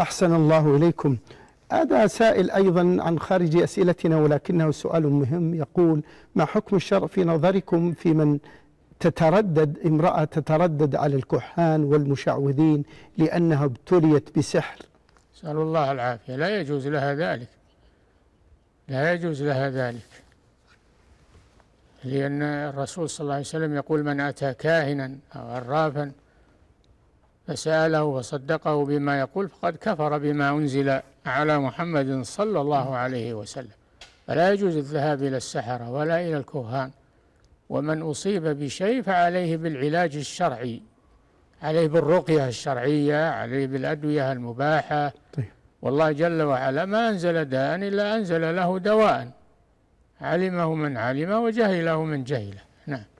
أحسن الله إليكم. هذا سائل أيضا عن خارج أسئلتنا ولكنه سؤال مهم، يقول: ما حكم الشرع في نظركم في من امرأة تتردد على الكحان والمشعوذين لأنها ابتليت بسحر؟ نسأل الله العافية. لا يجوز لها ذلك، لا يجوز لها ذلك، لأن الرسول صلى الله عليه وسلم يقول: من أتى كاهنا أو عرافا فسأله وصدقه بما يقول فقد كفر بما أنزل على محمد صلى الله عليه وسلم. فلا يجوز الذهاب إلى السحرة ولا إلى الكهان. ومن أصيب بشيء فعليه بالعلاج الشرعي، عليه بالرقية الشرعية، عليه بالأدوية المباحة. والله جل وعلا ما أنزل داء إلا أنزل له دواء، علمه من علمه وجهله من جهله. نعم.